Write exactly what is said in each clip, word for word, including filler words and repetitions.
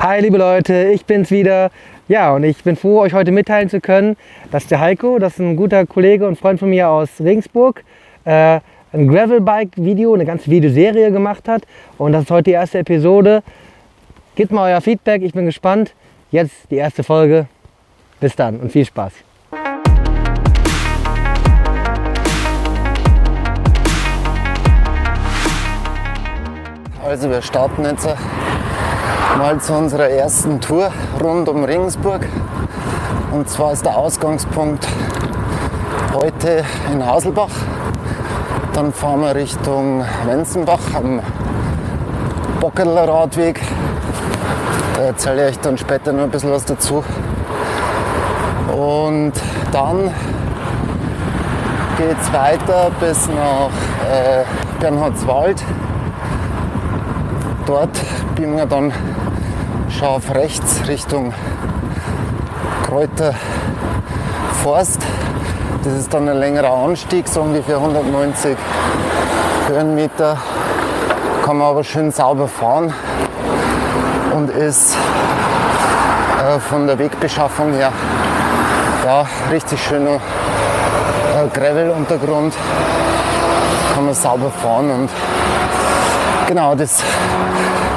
Hi liebe Leute, ich bin's wieder. Ja, und ich bin froh, euch heute mitteilen zu können, dass der Heiko, das ist ein guter Kollege und Freund von mir aus Regensburg, äh, ein Gravelbike-Video, eine ganze Videoserie gemacht hat. Und das ist heute die erste Episode. Gebt mal euer Feedback, ich bin gespannt. Jetzt die erste Folge. Bis dann und viel Spaß. Also wir starten jetzt mal zu unserer ersten Tour rund um Regensburg, und zwar ist der Ausgangspunkt heute in Haselbach, dann fahren wir Richtung Wenzenbach am Bockerlradweg, da erzähle ich euch dann später noch ein bisschen was dazu, und dann geht es weiter bis nach äh, Bernhardswald. Dort biegen wir dann scharf rechts Richtung Kreuther Forst. Das ist dann ein längerer Anstieg, so ungefähr hundertneunzig Höhenmeter. Kann man aber schön sauber fahren und ist äh, von der Wegbeschaffung her ja, richtig schöner äh, Gravel-Untergrund. Kann man sauber fahren und genau, das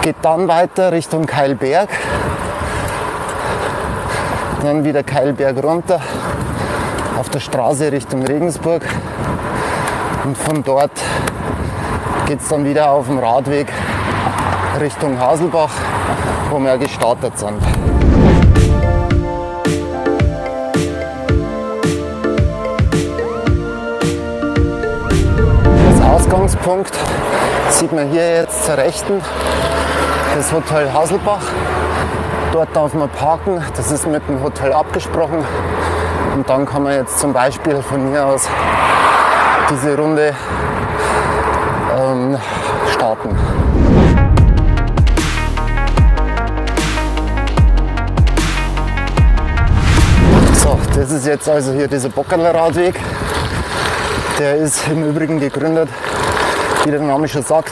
geht dann weiter Richtung Keilberg, dann wieder Keilberg runter auf der Straße Richtung Regensburg, und von dort geht es dann wieder auf dem Radweg Richtung Haselbach, wo wir gestartet sind. Als Ausgangspunkt sieht man hier jetzt zur Rechten das Hotel Haselbach. Dort darf man parken, das ist mit dem Hotel abgesprochen, und dann kann man jetzt zum Beispiel von hier aus diese Runde ähm, starten. So, das ist jetzt also hier dieser Bockerlradweg. Der ist im Übrigen gegründet, wie der Name schon sagt,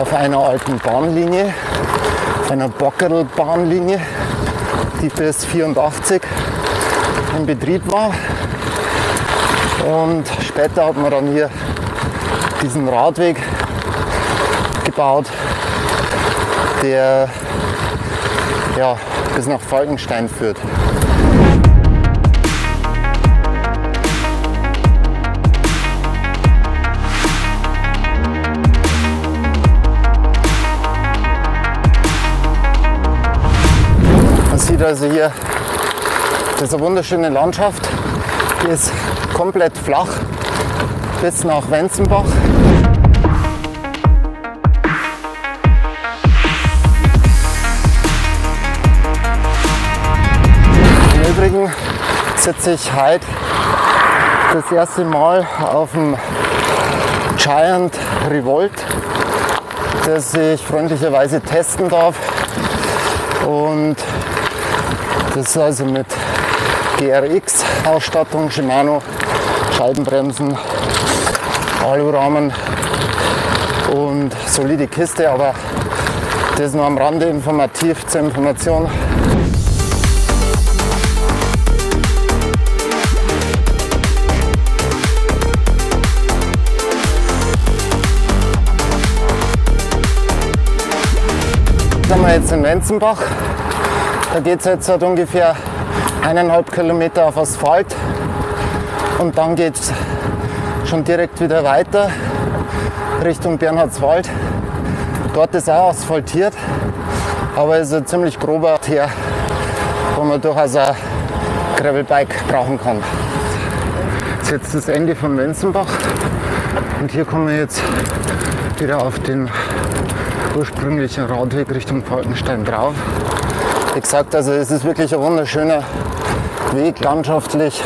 auf einer alten Bahnlinie, auf einer Bockerl-Bahnlinie, die bis vierundachtzig in Betrieb war. Und später hat man dann hier diesen Radweg gebaut, der ja, bis nach Falkenstein führt. Also hier, das ist eine wunderschöne Landschaft, die ist komplett flach bis nach Wenzenbach. Im Übrigen sitze ich heute das erste Mal auf dem Giant Revolt, das ich freundlicherweise testen darf, und das ist also mit G R X-Ausstattung, Shimano, Scheibenbremsen, Alurahmen und solide Kiste, aber das nur am Rande informativ zur Information. Jetzt sind wir jetzt in Wenzenbach. Da geht es jetzt halt ungefähr eineinhalb Kilometer auf Asphalt, und dann geht es schon direkt wieder weiter Richtung Bernhardswald. Dort ist auch asphaltiert, aber ist ein ziemlich grober Teer, wo man durchaus ein Gravelbike brauchen kann. Das ist jetzt das Ende von Wenzenbach, und hier kommen wir jetzt wieder auf den ursprünglichen Radweg Richtung Falkenstein drauf. Wie gesagt, also es ist wirklich ein wunderschöner Weg, landschaftlich.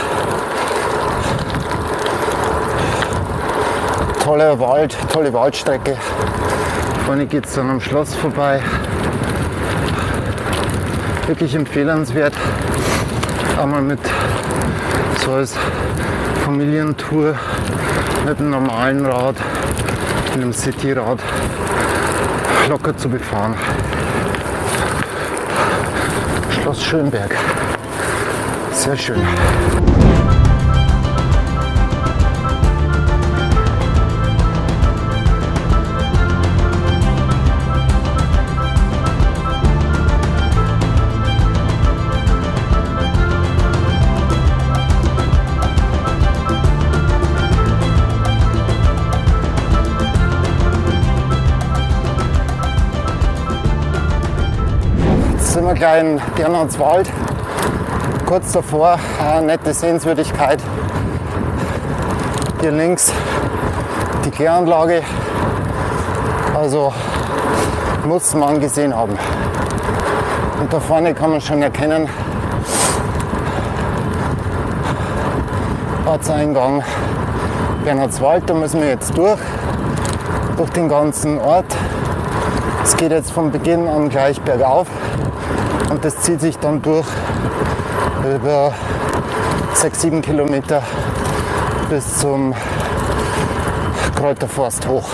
Toller Wald, tolle Waldstrecke. Vorne geht es dann am Schloss vorbei. Wirklich empfehlenswert. Einmal mit so als Familientour, mit einem normalen Rad, mit einem Cityrad locker zu befahren. aus Schönberg. Sehr schön. Sind wir gleich in Bernhardswald, kurz davor, eine nette Sehenswürdigkeit. Hier links die Kläranlage, also muss man gesehen haben. Und da vorne kann man schon erkennen, Ortseingang Bernhardswald, da müssen wir jetzt durch, durch den ganzen Ort. Es geht jetzt von Beginn an gleich bergauf. Und das zieht sich dann durch über sechs, sieben Kilometer bis zum Kreuther Forst hoch.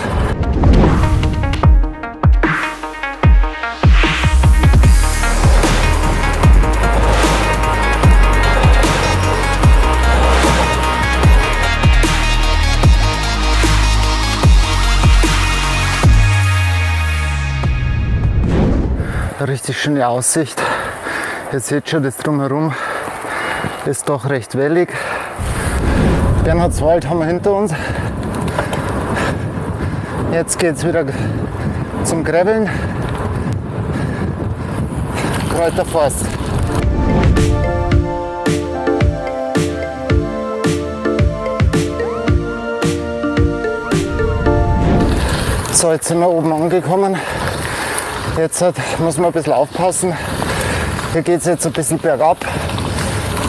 Richtig schöne Aussicht. Ihr seht schon, das Drumherum ist doch recht wellig. Bernhardswald haben wir hinter uns. Jetzt geht es wieder zum Graveln. Kreuther Forst. So, jetzt sind wir oben angekommen. Jetzt hat, muss man ein bisschen aufpassen. Hier geht es jetzt ein bisschen bergab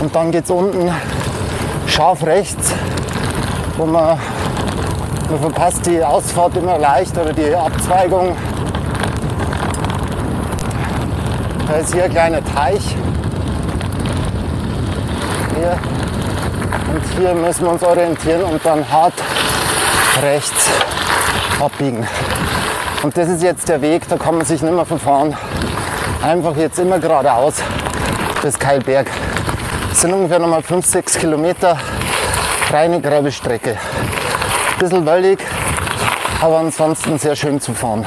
und dann geht es unten scharf rechts, wo man, man verpasst die Ausfahrt immer leicht oder die Abzweigung. Da ist hier ein kleiner Teich. Hier. Und hier müssen wir uns orientieren und dann hart rechts abbiegen. Und das ist jetzt der Weg, da kann man sich nicht mehr verfahren. Einfach jetzt immer geradeaus bis Keilberg. Das sind ungefähr nochmal fünf, sechs Kilometer reine Gravelstrecke. Ein bisschen wellig, aber ansonsten sehr schön zu fahren.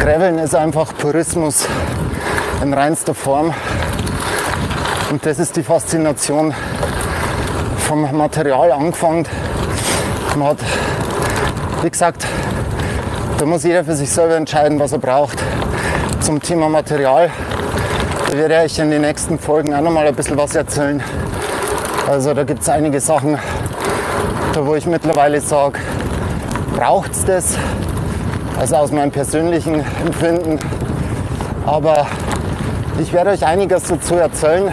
Graveln ist einfach Purismus in reinster Form und das ist die Faszination vom Material angefangen. Man hat, wie gesagt, da muss jeder für sich selber entscheiden, was er braucht. Zum Thema Material, da werde ich in den nächsten Folgen auch noch mal ein bisschen was erzählen. Also da gibt es einige Sachen, da wo ich mittlerweile sage, braucht es das? Also aus meinem persönlichen Empfinden. Aber ich werde euch einiges dazu erzählen,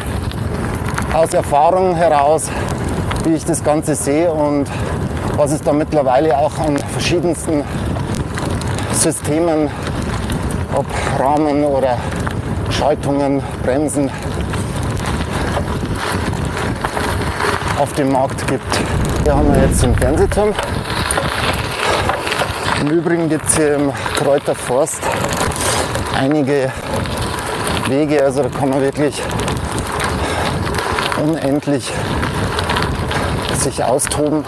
aus Erfahrung heraus, wie ich das Ganze sehe und was es da mittlerweile auch an verschiedensten Systemen, ob Rahmen oder Schaltungen, Bremsen, auf dem Markt gibt. Hier haben wir jetzt den Fernsehturm. Im Übrigen gibt es hier im Kreuther Forst einige Wege, also da kann man wirklich unendlich sich austoben.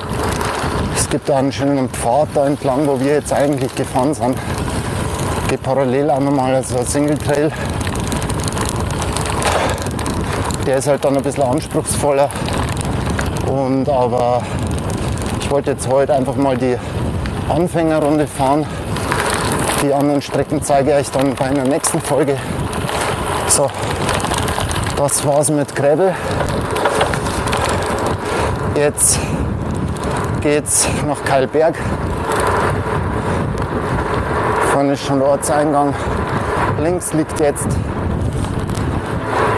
Es gibt da einen schönen Pfad da entlang, wo wir jetzt eigentlich gefahren sind. Geht parallel auch nochmal, also ein Single Trail. Der ist halt dann ein bisschen anspruchsvoller. Und aber ich wollte jetzt heute einfach mal die Anfängerrunde fahren. Die anderen Strecken zeige ich euch dann bei einer nächsten Folge. So, das war's mit Gravel. Jetzt geht's nach Keilberg. Vorne ist schon der Ortseingang. Links liegt jetzt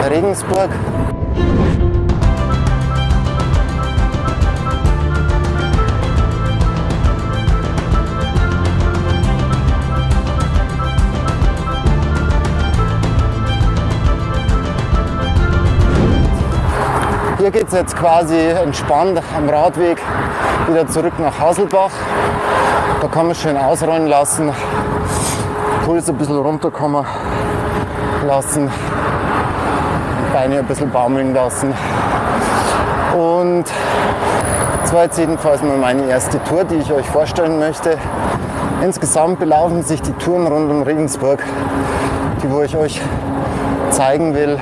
Regensburg. Hier geht es jetzt quasi entspannt am Radweg wieder zurück nach Haselbach. Da kann man schön ausrollen lassen, Puls ein bisschen runterkommen lassen, Beine ein bisschen baumeln lassen. Und das war jetzt jedenfalls mal meine erste Tour, die ich euch vorstellen möchte. Insgesamt belaufen sich die Touren rund um Regensburg, die wo ich euch zeigen will,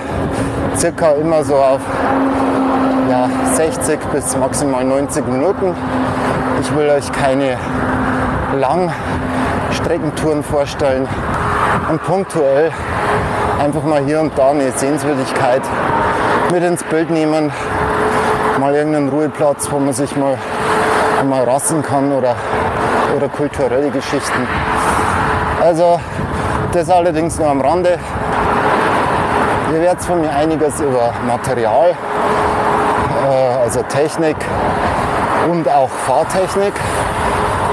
circa immer so auf ja, sechzig bis maximal neunzig Minuten. Ich will euch keine Langstreckentouren vorstellen und punktuell einfach mal hier und da eine Sehenswürdigkeit mit ins Bild nehmen, mal irgendeinen Ruheplatz, wo man sich mal, mal rassen kann oder, oder kulturelle Geschichten. Also das allerdings nur am Rande. Ihr werdet von mir einiges über Material, äh, also Technik und auch Fahrtechnik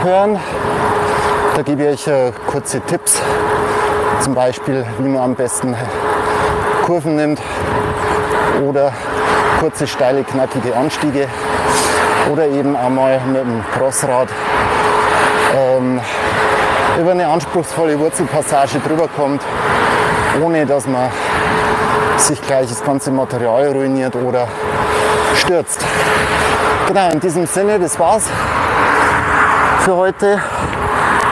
hören. Da gebe ich euch äh, kurze Tipps, zum Beispiel wie man am besten Kurven nimmt oder kurze, steile, knackige Anstiege oder eben einmal mit dem Crossrad ähm, über eine anspruchsvolle Wurzelpassage drüber kommt, ohne dass man sich gleich das ganze Material ruiniert oder stürzt. Genau, in diesem Sinne, das war's für heute.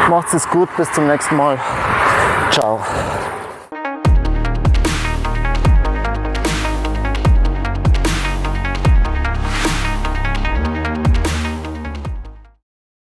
Macht's es gut, bis zum nächsten Mal. Ciao.